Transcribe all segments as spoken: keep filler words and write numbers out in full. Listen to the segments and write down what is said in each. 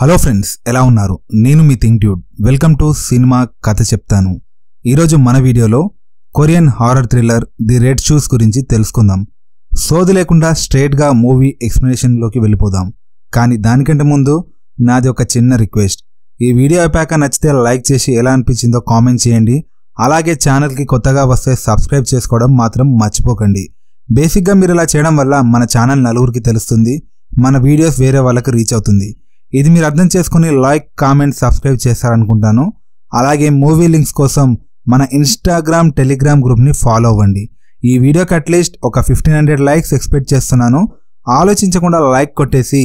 Hello friends, ఎలా ఉన్నారు? నేను మీ think dude. Welcome to cinema కథ చెప్తాను. ఈరోజు మన వీడియోలో Korean horror thriller The Red Shoes గురించి తెలుసుకుందాం. సోది లేకుండా స్ట్రేట్గా మూవీ ఎక్స్ప్లెనేషన్లోకి వెళ్ళిపోదాం. కానీ దానికంటే ముందు నాది ఒక చిన్న రిక్వెస్ట్. ఈ వీడియో అయిపోయాక నచ్చితే లైక్ చేసి ఎలా అనిపించిందో కామెంట్ చేయండి. అలాగే ఛానల్కి కొత్తగా వస్తే సబ్స్క్రైబ్ చేసుకోవడం మాత్రం మర్చిపోకండి. బేసిక్గా మీరు ఇలా చేయడం వల్ల మన ఛానల్ నలుగురికి తెలుస్తుంది, మన వీడియోస్ వేరే వాళ్ళకి రీచ్ అవుతుంది. ఇది మీరు అర్థం చేసుకుని లైక్, కామెంట్, సబ్స్క్రైబ్ చేస్తారనుకుంటాను. అలాగే మూవీ లింక్స్ కోసం మన ఇన్స్టాగ్రామ్, టెలిగ్రామ్ గ్రూప్ని ఫాలో అవ్వండి. ఈ వీడియోకి అట్లీస్ట్ ఒక ఫిఫ్టీన్ హండ్రెడ్ లైక్స్ ఎక్స్పెక్ట్ చేస్తున్నాను. ఆలోచించకుండా లైక్ కొట్టేసి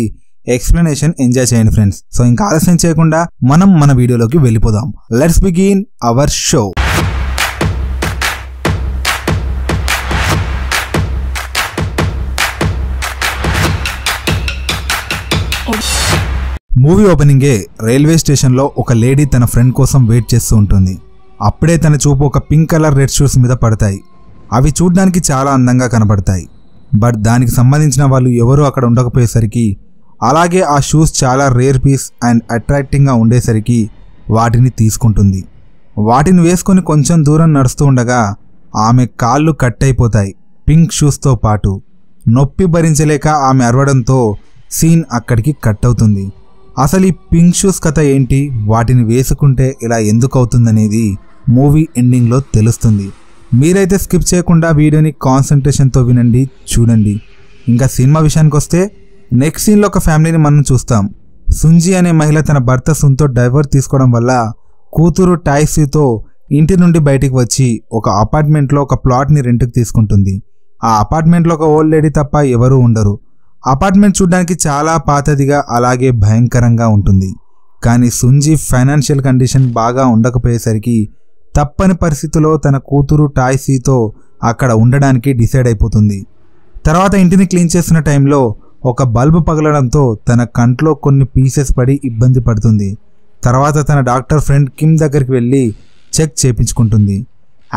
ఎక్స్ప్లెనేషన్ ఎంజాయ్ చేయండి ఫ్రెండ్స్. సో ఇంకా ఆలస్యం చేయకుండా మనం మన వీడియోలోకి వెళ్ళిపోదాం. Let's begin our show. Movie ఓపెనింగే రైల్వే స్టేషన్లో ఒక లేడీ తన ఫ్రెండ్ కోసం వెయిట్ చేస్తూ ఉంటుంది. అప్పుడే తన చూపు ఒక పింక్ కలర్ రెడ్ షూస్ మీద పడతాయి. అవి చూడ్డానికి చాలా అందంగా కనబడతాయి. బట్ దానికి సంబంధించిన వాళ్ళు ఎవరూ అక్కడ ఉండకపోయేసరికి, అలాగే ఆ షూస్ చాలా రేర్ పీస్ అండ్ అట్రాక్టింగ్గా ఉండేసరికి వాటిని తీసుకుంటుంది. వాటిని వేసుకొని కొంచెం దూరం నడుస్తూ ఉండగా ఆమె కాళ్ళు కట్ అయిపోతాయి పింక్ షూస్తో పాటు. నొప్పి భరించలేక ఆమె అరవడంతో సీన్ అక్కడికి కట్ అవుతుంది. అసలు ఈ పింక్ షూస్ కథ ఏంటి, వాటిని వేసుకుంటే ఇలా ఎందుకు అవుతుందనేది మూవీ ఎండింగ్లో తెలుస్తుంది. మీరైతే స్కిప్ చేయకుండా వీడియోని కాన్సన్ట్రేషన్తో వినండి, చూడండి. ఇంకా సినిమా విషయానికి వస్తే, నెక్స్ట్ సీన్లో ఒక ఫ్యామిలీని మనం చూస్తాం. సుంజీ అనే మహిళ తన భర్త సున్తో డైవర్స్ తీసుకోవడం వల్ల కూతురు టైసూతో ఇంటి నుండి బయటికి వచ్చి ఒక అపార్ట్మెంట్లో ఒక ప్లాట్ని రెంట్కి తీసుకుంటుంది. ఆ అపార్ట్మెంట్లో ఒక ఓల్డ్ లేడీ తప్ప ఎవరూ ఉండరు. అపార్ట్మెంట్ చూడ్డానికి చాలా పాతదిగా అలాగే భయంకరంగా ఉంటుంది. కానీ సుంజీ ఫైనాన్షియల్ కండిషన్ బాగా ఉండకపోయేసరికి తప్పని పరిస్థితుల్లో తన కూతురు టాయ్సీతో అక్కడ ఉండడానికి డిసైడ్ అయిపోతుంది. తర్వాత ఇంటిని క్లీన్ చేస్తున్న టైంలో ఒక బల్బు పగలడంతో తన కంట్లో కొన్ని పీసెస్ పడి ఇబ్బంది పడుతుంది. తర్వాత తన డాక్టర్ ఫ్రెండ్ కిమ్ దగ్గరికి వెళ్ళి చెక్ చేయించుకుంటుంది.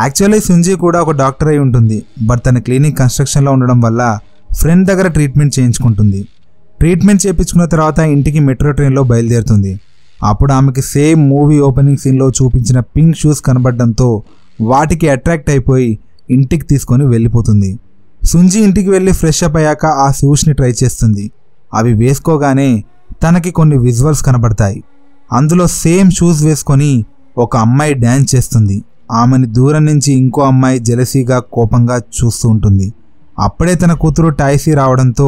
యాక్చువల్లీ సుంజీ కూడా ఒక డాక్టర్ అయి ఉంటుంది. బట్ తన క్లినిక్ కన్స్ట్రక్షన్లో ఉండడం వల్ల ఫ్రెండ్ దగ్గర ట్రీట్మెంట్ చేయించుకుంటుంది. ట్రీట్మెంట్ చేయించుకున్న తర్వాత ఇంటికి మెట్రో ట్రైన్లో బయలుదేరుతుంది. అప్పుడు ఆమెకి సేమ్ మూవీ ఓపెనింగ్ సీన్లో చూపించిన పింక్ షూస్ కనబడడంతో వాటికి అట్రాక్ట్ అయిపోయి ఇంటికి తీసుకొని వెళ్ళిపోతుంది. సుంజీ ఇంటికి వెళ్ళి ఫ్రెష్ అప్ అయ్యాక ఆ షూస్ని ట్రై చేస్తుంది. అవి వేసుకోగానే తనకి కొన్ని విజువల్స్ కనబడతాయి. అందులో సేమ్ షూస్ వేసుకొని ఒక అమ్మాయి డ్యాన్స్ చేస్తుంది. ఆమెని దూరం నుంచి ఇంకో అమ్మాయి జెలసీగా, కోపంగా చూస్తూ ఉంటుంది. అప్పుడే తన కూతురు టైసీ రావడంతో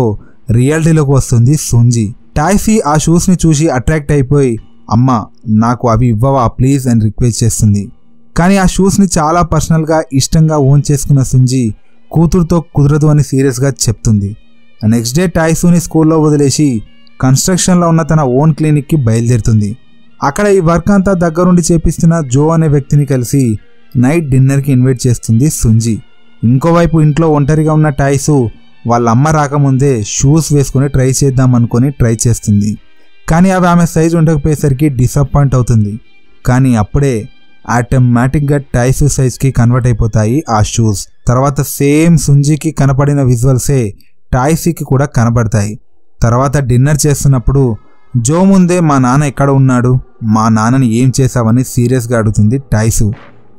రియాలిటీలోకి వస్తుంది సుంజీ. టైసీ ఆ షూస్ని చూసి అట్రాక్ట్ అయిపోయి, అమ్మ నాకు అవి ఇవ్వవా ప్లీజ్ అని రిక్వెస్ట్ చేస్తుంది. కానీ ఆ షూస్ని చాలా పర్సనల్గా, ఇష్టంగా ఓన్ చేసుకున్న సుంజీ కూతురుతో కుదరదు అని సీరియస్గా చెప్తుంది. నెక్స్ట్ డే టైసూని స్కూల్లో వదిలేసి కన్స్ట్రక్షన్లో ఉన్న తన ఓన్ క్లినిక్కి బయలుదేరుతుంది. అక్కడ ఈ వర్క్ అంతా దగ్గరుండి చేపిస్తున్న జో అనే వ్యక్తిని కలిసి నైట్ డిన్నర్కి ఇన్వైట్ చేస్తుంది సుంజీ. ఇంకోవైపు ఇంట్లో ఒంటరిగా ఉన్న టైసు వాళ్ళ అమ్మ రాకముందే షూస్ వేసుకుని ట్రై చేద్దాం అనుకుని ట్రై చేస్తుంది. కానీ అవి ఆమె సైజు ఉండకపోయేసరికి డిసప్పాయింట్ అవుతుంది. కానీ అప్పుడే ఆటోమేటిక్గా టైసు సైజ్కి కన్వర్ట్ అయిపోతాయి ఆ షూస్. తర్వాత సేమ్ సుంజీకి కనపడిన విజువల్సే టైసీకి కూడా కనబడతాయి. తర్వాత డిన్నర్ చేస్తున్నప్పుడు జో ముందే మా నాన్న ఎక్కడ ఉన్నాడు, మా నాన్నని ఏం చేశావని సీరియస్గా అడుగుతుంది టైసు.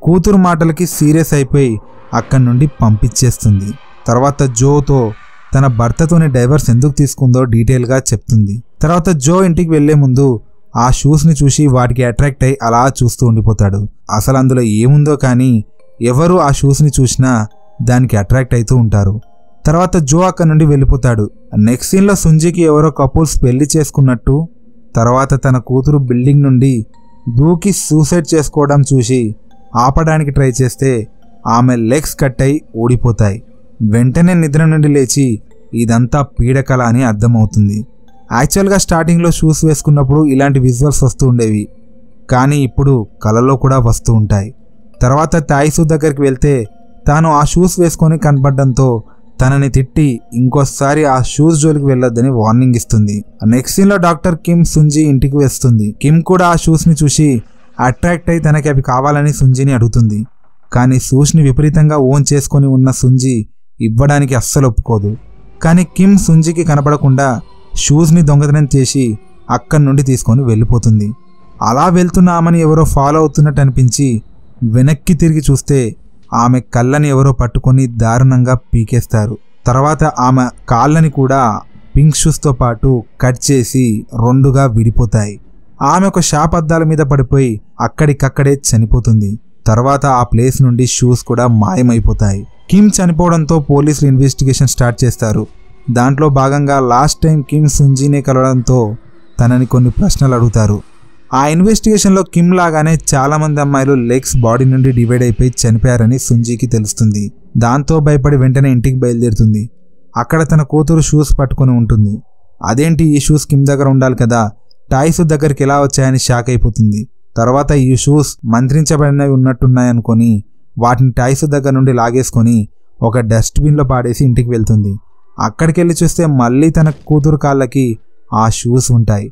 కూతురు మాటలకి సీరియస్ అయిపోయి అక్కడి నుండి పంపించేస్తుంది. తర్వాత జోతో తన భర్తతోనే డైవర్స్ ఎందుకు తీసుకుందో డీటెయిల్గా చెప్తుంది. తర్వాత జో ఇంటికి వెళ్లే ముందు ఆ షూస్ని చూసి వాటికి అట్రాక్ట్ అయ్యి అలా చూస్తూ ఉండిపోతాడు. అసలు అందులో ఏముందో కానీ ఎవరు ఆ షూస్ని చూసినా దానికి అట్రాక్ట్ అవుతూ ఉంటారు. తర్వాత జో అక్కడి నుండి వెళ్ళిపోతాడు. నెక్స్ట్ సీన్లో సుంజీకి ఎవరో కపుల్స్ పెళ్లి చేసుకున్నట్టు, తర్వాత తన కూతురు బిల్డింగ్ నుండి దూకి సూసైడ్ చేసుకోవడం చూసి ఆపడానికి ట్రై చేస్తే ఆమె లెగ్స్ కట్ అయి ఓడిపోతాయి. వెంటనే నిద్ర నుండి లేచి ఇదంతా పీడకల అని అర్థమవుతుంది. యాక్చువల్గా స్టార్టింగ్లో షూస్ వేసుకున్నప్పుడు ఇలాంటి విజువల్స్ వస్తూ ఉండేవి, కానీ ఇప్పుడు కలలో కూడా వస్తూ ఉంటాయి. తర్వాత తాయిసు దగ్గరికి వెళ్తే తాను ఆ షూస్ వేసుకొని కనబడడంతో తనని తిట్టి ఇంకోసారి ఆ షూస్ జోలికి వెళ్ళొద్దని వార్నింగ్ ఇస్తుంది. నెక్స్ట్ సీన్లో డాక్టర్ కిమ్ సుంజీ ఇంటికి వస్తుంది. కిమ్ కూడా ఆ షూస్ని చూసి అట్రాక్ట్ అయి తనకి అవి కావాలని సుంజీని అడుగుతుంది. కానీ షూస్ని విపరీతంగా ఓన్ చేసుకొని ఉన్న సుంజీ ఇవ్వడానికి అస్సలు ఒప్పుకోదు. కానీ కిమ్ సుంజీకి కనపడకుండా షూస్ని దొంగతనం చేసి అక్కడి నుండి తీసుకొని వెళ్ళిపోతుంది. అలా వెళ్తున్న ఆమెను ఎవరో ఫాలో అవుతున్నట్టు అనిపించి వెనక్కి తిరిగి చూస్తే ఆమె కళ్ళని ఎవరో పట్టుకొని దారుణంగా పీకేస్తారు. తర్వాత ఆమె కాళ్ళని కూడా పింక్ షూస్తో పాటు కట్ చేసి రెండుగా విడిపోతాయి. ఆమె ఒక షాప్ అద్దాల మీద పడిపోయి అక్కడికక్కడే చనిపోతుంది. తర్వాత ఆ ప్లేస్ నుండి షూస్ కూడా మాయమైపోతాయి. కిమ్ చనిపోవడంతో పోలీసులు ఇన్వెస్టిగేషన్ స్టార్ట్ చేస్తారు. దాంట్లో భాగంగా లాస్ట్ టైం కిమ్ సుంజీనే కలవడంతో తనని కొన్ని ప్రశ్నలు అడుగుతారు. ఆ ఇన్వెస్టిగేషన్లో కిమ్ లాగానే చాలామంది అమ్మాయిలు లెగ్స్ బాడీ నుండి డివైడ్ అయిపోయి చనిపోయారని సుంజీకి తెలుస్తుంది. దాంతో భయపడి వెంటనే ఇంటికి బయలుదేరుతుంది. అక్కడ తన కూతురు షూస్ పట్టుకుని ఉంటుంది. అదేంటి ఈ షూస్ కిమ్ దగ్గర ఉండాలి కదా, టైసు దగ్గరికి ఎలా వచ్చాయని షాక్ అయిపోతుంది. తర్వాత ఈ షూస్ మంత్రించబడినవి ఉన్నట్టున్నాయనుకొని వాటిని టైసు దగ్గర నుండి లాగేసుకొని ఒక డస్ట్బిన్లో పాడేసి ఇంటికి వెళ్తుంది. అక్కడికి వెళ్ళి చూస్తే మళ్ళీ తన కూతురు కాళ్ళకి ఆ షూస్ ఉంటాయి.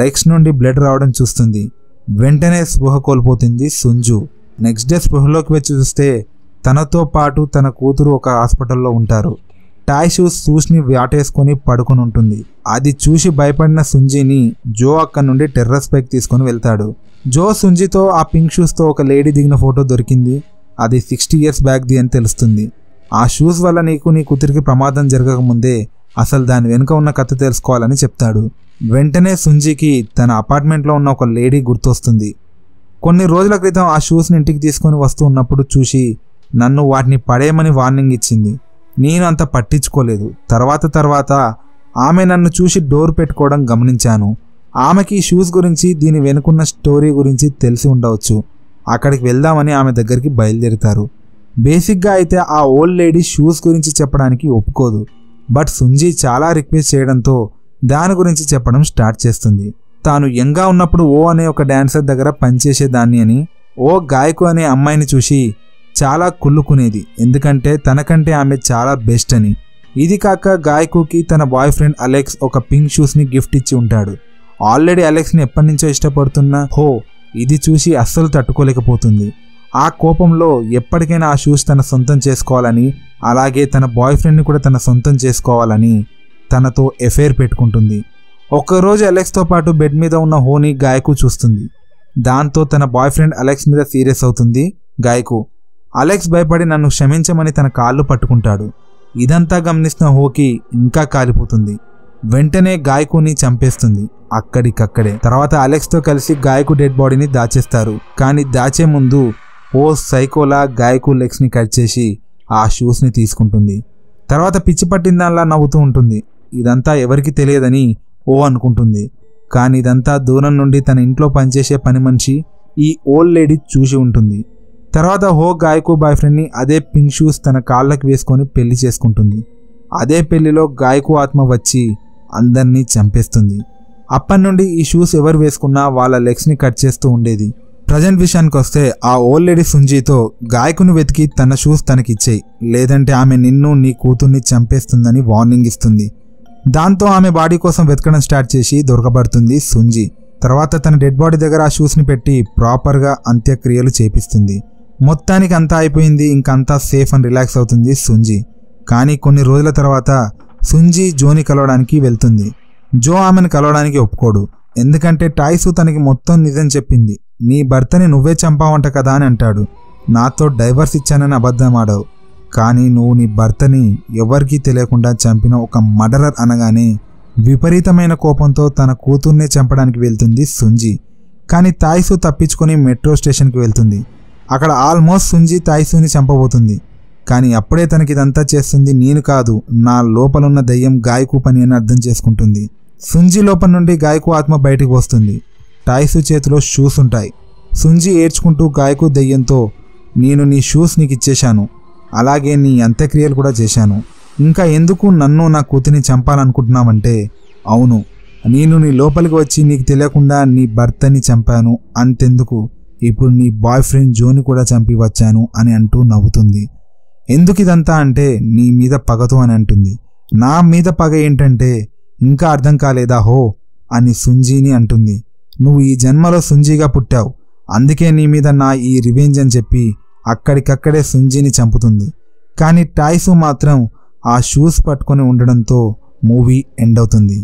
లెగ్స్ నుండి బ్లడ్ రావడం చూస్తుంది. వెంటనే స్పృహ కోల్పోతుంది సుంజు. నెక్స్ట్ డే స్పృహలోకి వచ్చి చూస్తే తనతో పాటు తన కూతురు ఒక హాస్పిటల్లో ఉంటారు. టైసు షూస్ని వాటేసుకొని పడుకుని ఉంటుంది. అది చూసి భయపడిన సుంజీని జో అక్కడి నుండి టెర్రస్ పైకి తీసుకొని వెళ్తాడు. జో సుంజీతో ఆ పింక్ షూస్తో ఒక లేడీ దిగిన ఫోటో దొరికింది. అది సిక్స్టీ ఇయర్స్ బ్యాక్ది అని తెలుస్తుంది. ఆ షూస్ వల్ల నీకు నీ కూతురికి ప్రమాదం జరగకముందే అసలు దాని వెనుక ఉన్న కథ తెలుసుకోవాలని చెప్తాడు. వెంటనే సుంజీకి తన అపార్ట్మెంట్లో ఉన్న ఒక లేడీ గుర్తొస్తుంది. కొన్ని రోజుల క్రితం ఆ షూస్ని ఇంటికి తీసుకొని వస్తూ ఉన్నప్పుడు చూసి నన్ను వాటిని పడేయమని వార్నింగ్ ఇచ్చింది. నేను అంత పట్టించుకోలేదు. తర్వాత తర్వాత ఆమె నన్ను చూసి డోర్ పెట్టుకోవడం గమనించాను. ఆమెకి ఈ షూస్ గురించి దీని వెనుకున్న స్టోరీ గురించి తెలిసి ఉండవచ్చు. అక్కడికి వెళ్దామని ఆమె దగ్గరికి బయలుదేరుతారు. బేసిక్గా అయితే ఆ ఓల్డ్ లేడీ షూస్ గురించి చెప్పడానికి ఒప్పుకోదు. బట్ సుంజీ చాలా రిక్వెస్ట్ చేయడంతో దాని గురించి చెప్పడం స్టార్ట్ చేస్తుంది. తాను యంగ్గా ఉన్నప్పుడు ఓ అనే ఒక డాన్సర్ దగ్గర పనిచేసేదాన్ని అని, ఓ గాయకు అనే అమ్మాయిని చూసి చాలా కుళ్ళుకునేది ఎందుకంటే తనకంటే ఆమె చాలా బెస్ట్ అని. ఇది కాక గాయకుకి తన బాయ్ ఫ్రెండ్ అలెక్స్ ఒక పింక్ షూస్ని గిఫ్ట్ ఇచ్చి ఉంటాడు. ఆల్రెడీ అలెక్స్ని ఎప్పటి నుంచో ఇష్టపడుతున్న హో ఇది చూసి అస్సలు తట్టుకోలేకపోతుంది. ఆ కోపంలో ఎప్పటికైనా ఆ షూస్ తన సొంతం చేసుకోవాలని, అలాగే తన బాయ్ ఫ్రెండ్ని కూడా తన సొంతం చేసుకోవాలని తనతో ఎఫైర్ పెట్టుకుంటుంది. ఒకరోజు అలెక్స్తో పాటు బెడ్ మీద ఉన్న హోని గాయకు చూస్తుంది. దాంతో తన బాయ్ ఫ్రెండ్ అలెక్స్ మీద సీరియస్ అవుతుంది గాయకు. అలెక్స్ భయపడి నన్ను క్షమించమని తన కాళ్ళు పట్టుకుంటాడు. ఇదంతా గమనిస్తున్న హోకి ఇంకా కాలిపోతుంది. వెంటనే గాయకుని చంపేస్తుంది అక్కడికక్కడే. తర్వాత అలెక్స్తో కలిసి గాయకు డెడ్ బాడీని దాచేస్తారు. కానీ దాచే ముందు ఓ సైకోలా గాయకు లెగ్స్ని కట్ చేసి ఆ షూస్ని తీసుకుంటుంది. తర్వాత పిచ్చి పట్టిందలా నవ్వుతూ ఉంటుంది. ఇదంతా ఎవరికి తెలియదని ఓ అనుకుంటుంది. కానీ ఇదంతా దూరం నుండి తన ఇంట్లో పనిచేసే పని మనిషి ఈ ఓల్డ్ లేడీ చూసి ఉంటుంది. తర్వాత హో గాయకు బాయ్ ఫ్రెండ్ని అదే పింక్ షూస్ తన కాళ్ళకి వేసుకొని పెళ్లి చేసుకుంటుంది. అదే పెళ్లిలో గాయకు ఆత్మ వచ్చి అందరినీ చంపేస్తుంది. అప్పటి నుండి ఈ షూస్ ఎవరు వేసుకున్నా వాళ్ళ లెగ్స్ని కట్ చేస్తూ ఉండేది. ప్రజెంట్ విషయానికి వస్తే ఆ ఓల్డ్ లేడీ సుంజీతో గాయకుని వెతికి తన షూస్ తనకిచ్చేయి, లేదంటే ఆమె నిన్ను నీ కూతుర్ని చంపేస్తుందని వార్నింగ్ ఇస్తుంది. దాంతో ఆమె బాడీ కోసం వెతకడం స్టార్ట్ చేసి దొరకబడుతుంది సుంజీ. తర్వాత తన డెడ్ బాడీ దగ్గర ఆ షూస్ని పెట్టి ప్రాపర్గా అంత్యక్రియలు చేపిస్తుంది. మొత్తానికి అంతా అయిపోయింది, ఇంకంతా సేఫ్ అండ్ రిలాక్స్ అవుతుంది సుంజీ. కానీ కొన్ని రోజుల తర్వాత సుంజీ జోని కలవడానికి వెళ్తుంది. జో ఆమెను కలవడానికి ఒప్పుకోడు. ఎందుకంటే టైసు తనకి మొత్తం నిజం చెప్పింది. నీ భర్తని నువ్వే చంపావంట కదా అని అంటాడు. నాతో డైవర్స్ ఇచ్చానని అబద్ధం ఆడావు, కానీ నువ్వు నీ భర్తని ఎవరికీ తెలియకుండా చంపిన ఒక మర్డరర్ అనగానే విపరీతమైన కోపంతో తన కూతుర్నే చంపడానికి వెళ్తుంది సుంజీ. కానీ టైసు తప్పించుకొని మెట్రో స్టేషన్కి వెళ్తుంది. అక్కడ ఆల్మోస్ట్ సుంజీ టైసుని చంపబోతుంది. కానీ అప్పుడే తనకి ఇదంతా చేస్తుంది నేను కాదు, నా లోపలున్న దయ్యం గాయకు పని అని అర్థం చేసుకుంటుంది. సుంజీ లోపల నుండి గాయకు ఆత్మ బయటికి వస్తుంది. టైసు చేతిలో షూస్ ఉంటాయి. సుంజీ ఏడ్చుకుంటూ గాయకు దయ్యంతో నేను నీ షూస్ నీకు ఇచ్చేశాను, అలాగే నీ అంత్యక్రియలు కూడా చేశాను, ఇంకా ఎందుకు నన్ను నా కూతురిని చంపాలనుకుంటున్నావంటే అవును నేను నీ లోపలికి వచ్చి నీకు తెలియకుండా నీ భర్తని చంపాను, అంతెందుకు ఇప్పుడు నీ బాయ్ ఫ్రెండ్ జోని కూడా చంపి వచ్చాను అని అంటూ నవ్వుతుంది. ఎందుకు ఇదంతా అంటే నీ మీద పగతో అని అంటుంది. నా మీద పగ ఏంటంటే ఇంకా అర్థం కాలేదా హో అని సుంజీని అంటుంది. నువ్వు ఈ జన్మలో సుంజీగా పుట్టావు, అందుకే నీ మీద నా ఈ రివెంజ్ అని చెప్పి అక్కడికక్కడే సుంజీని చంపుతుంది. కానీ టైసు మాత్రం ఆ షూస్ పట్టుకొని ఉండడంతో మూవీ ఎండ్ అవుతుంది.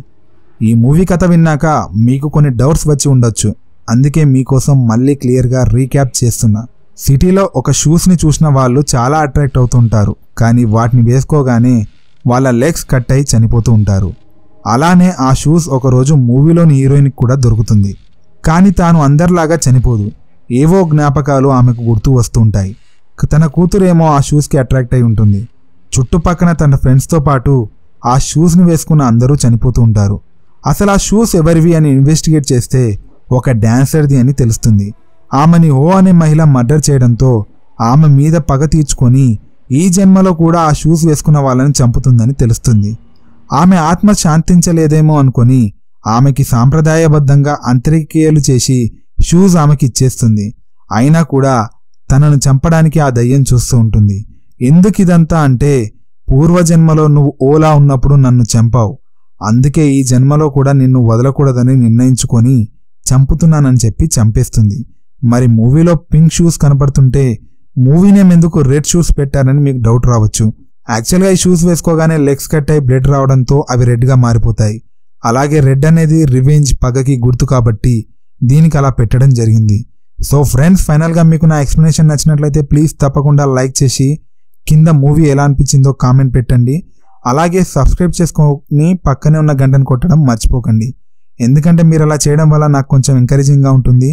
ఈ మూవీ కథ విన్నాక మీకు కొన్ని డౌట్స్ వచ్చి ఉండొచ్చు, అందుకే మీకోసం మళ్ళీ క్లియర్గా రీక్యాప్ చేస్తున్నా. సిటీలో ఒక షూస్ని చూసిన వాళ్ళు చాలా అట్రాక్ట్ అవుతుంటారు, కానీ వాటిని వేసుకోగానే వాళ్ళ లెగ్స్ కట్ అయి చనిపోతూ ఉంటారు. అలానే ఆ షూస్ ఒకరోజు మూవీలోని హీరోయిన్కి కూడా దొరుకుతుంది, కానీ తాను అందరిలాగా చనిపోదు. ఏవో జ్ఞాపకాలు ఆమెకు గుర్తు వస్తూ ఉంటాయి. తన కూతురేమో ఆ షూస్కి అట్రాక్ట్ అయి ఉంటుంది. చుట్టుపక్కన తన ఫ్రెండ్స్తో పాటు ఆ షూస్ని వేసుకున్న అందరూ చనిపోతూ ఉంటారు. అసలు ఆ షూస్ ఎవరివి అని ఇన్వెస్టిగేట్ చేస్తే ఒక డ్యాన్సర్ది అని తెలుస్తుంది. ఆమెని ఓ అనే మహిళ మర్డర్ చేయడంతో ఆమె మీద పగ తీర్చుకొని ఈ జన్మలో కూడా ఆ షూస్ వేసుకున్న వాళ్ళని చంపుతుందని తెలుస్తుంది. ఆమె ఆత్మ శాంతించలేదేమో అనుకొని ఆమెకి సాంప్రదాయబద్ధంగా అంత్యక్రియలు చేసి షూస్ ఆమెకి ఇచ్చేస్తుంది. అయినా కూడా తనను చంపడానికి ఆ దయ్యం చూస్తూ ఉంటుంది. ఎందుకు ఇదంతా అంటే, పూర్వజన్మలో నువ్వు ఓలా ఉన్నప్పుడు నన్ను చంపావు, అందుకే ఈ జన్మలో కూడా నిన్ను వదలకూడదని నిర్ణయించుకొని చంపుతున్నానని చెప్పి చంపేస్తుంది. మరి మూవీలో పింక్ షూస్ కనపడుతుంటే మూవీ నేమ్ ఎందుకు రెడ్ షూస్ పెట్టారని మీకు డౌట్ రావచ్చు. యాక్చువల్గా ఈ షూస్ వేసుకోగానే లెగ్స్ కట్ అయి బ్లడ్ రావడంతో అవి రెడ్గా మారిపోతాయి. అలాగే రెడ్ అనేది రివెంజ్, పగకి గుర్తు కాబట్టి దీనికి అలా పెట్టడం జరిగింది. సో ఫ్రెండ్స్, ఫైనల్గా మీకు నా ఎక్స్ప్లెనేషన్ నచ్చినట్లయితే ప్లీజ్ తప్పకుండా లైక్ చేసి కింద మూవీ ఎలా అనిపించిందో కామెంట్ పెట్టండి. అలాగే సబ్స్క్రైబ్ చేసుకొని పక్కనే ఉన్న గంటను కొట్టడం మర్చిపోకండి, ఎందుకంటే మీరు అలా చేయడం వల్ల నాకు కొంచెం ఎంకరేజింగ్గా ఉంటుంది,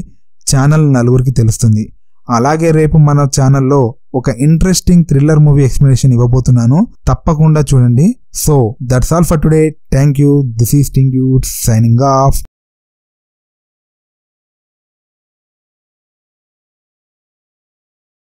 ఛానల్ నలుగురికి తెలుస్తుంది. అలాగే రేపు మన ఛానల్లో ఒక ఇంట్రెస్టింగ్ థ్రిల్లర్ మూవీ ఎక్స్ప్లెనేషన్ ఇవ్వబోతున్నాను, తప్పకుండా చూడండి. So that's all for today. Thank you. This is think dude signing of.